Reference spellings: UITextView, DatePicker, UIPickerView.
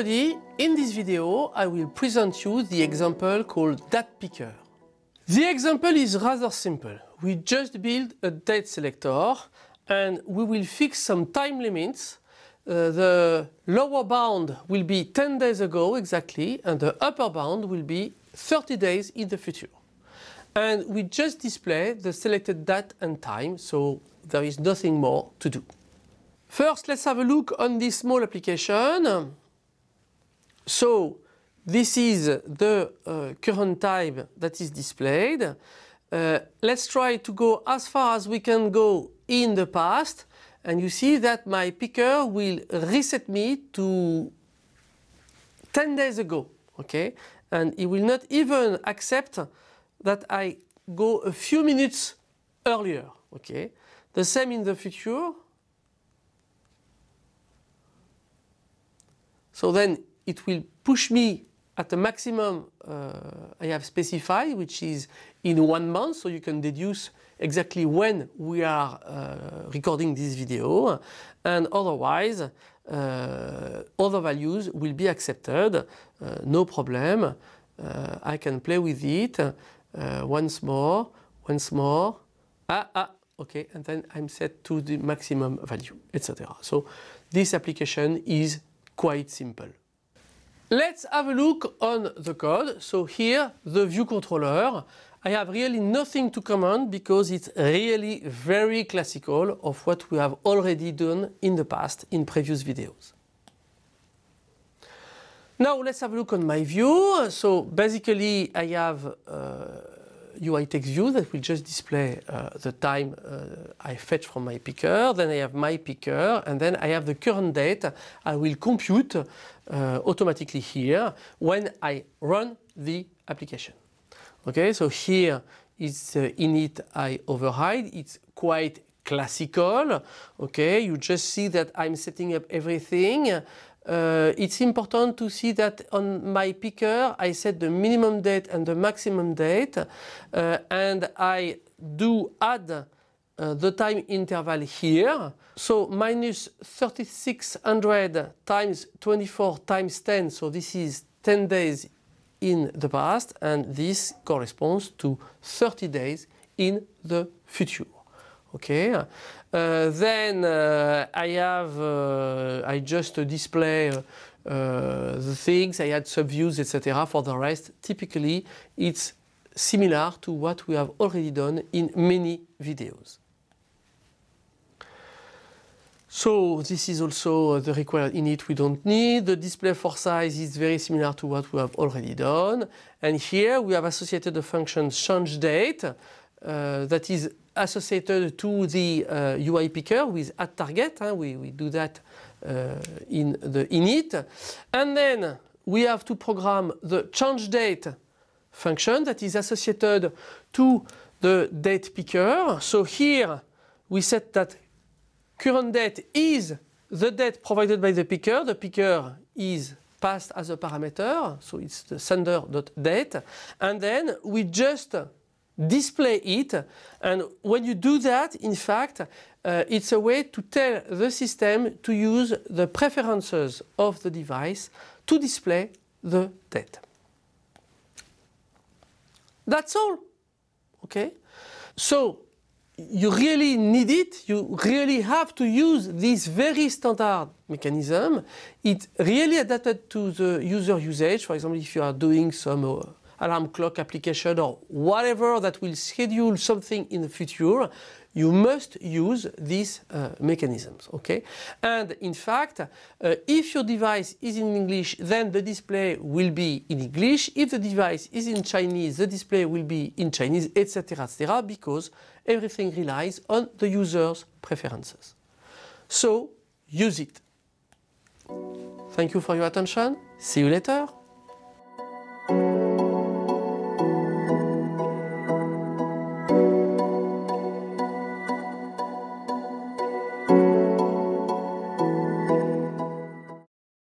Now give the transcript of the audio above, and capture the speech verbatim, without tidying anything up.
everybody, in this video I will present you the example called DatePicker. The example is rather simple. We just build a date selector and we will fix some time limits. Uh, the lower bound will be ten days ago exactly and the upper bound will be thirty days in the future. And we just display the selected date and time, so there is nothing more to do. First, let's have a look on this small application. So, this is the uh, current time that is displayed. Uh, let's try to go as far as we can go in the past, and you see that my picker will reset me to ten days ago, okay? And it will not even accept that I go a few minutes earlier, okay? The same in the future. So then it will push me at the maximum uh, I have specified, which is in one month, so you can deduce exactly when we are uh, recording this video, and otherwise uh, other values will be accepted, uh, no problem, uh, I can play with it, uh, once more, once more, ah, ah, okay, and then I'm set to the maximum value, et cetera. So this application is quite simple. Let's have a look on the code. So here, the view controller. I have really nothing to comment because it's really very classical of what we have already done in the past in previous videos. Now let's have a look on my view. So basically I have uh, UITextView that will just display uh, the time uh, I fetch from my picker, then I have my picker, and then I have the current date I will compute uh, automatically here when I run the application. Okay, so here is uh, init I override, it's quite classical, okay, you just see that I'm setting up everything. Uh, it's important to see that on my picker I set the minimum date and the maximum date, uh, and I do add uh, the time interval here. So minus thirty-six hundred times twenty-four times ten, so this is ten days in the past, and this corresponds to thirty days in the future. Okay, uh, then uh, I have, uh, I just uh, display uh, uh, the things, I add subviews, et cetera. For the rest, typically it's similar to what we have already done in many videos. So this is also the required init we don't need. The display for size is very similar to what we have already done. And here we have associated the function change date uh, that is associated to the uh, U I picker with at target. Hein? We, we do that uh, in the init. And then we have to program the change date function that is associated to the date picker. So here we set that current date is the date provided by the picker. The picker is passed as a parameter, so it's the sender.date. And then we just display it. And when you do that, in fact, uh, it's a way to tell the system to use the preferences of the device to display the date. That's all. Okay? So, you really need it, you really have to use this very standard mechanism. It's really adapted to the user usage. For example, if you are doing some uh, alarm clock application or whatever that will schedule something in the future, you must use these uh, mechanisms, okay? And in fact, uh, if your device is in English, then the display will be in English. If the device is in Chinese, the display will be in Chinese, et cetera, et cetera, because everything relies on the user's preferences. So, use it. Thank you for your attention. See you later.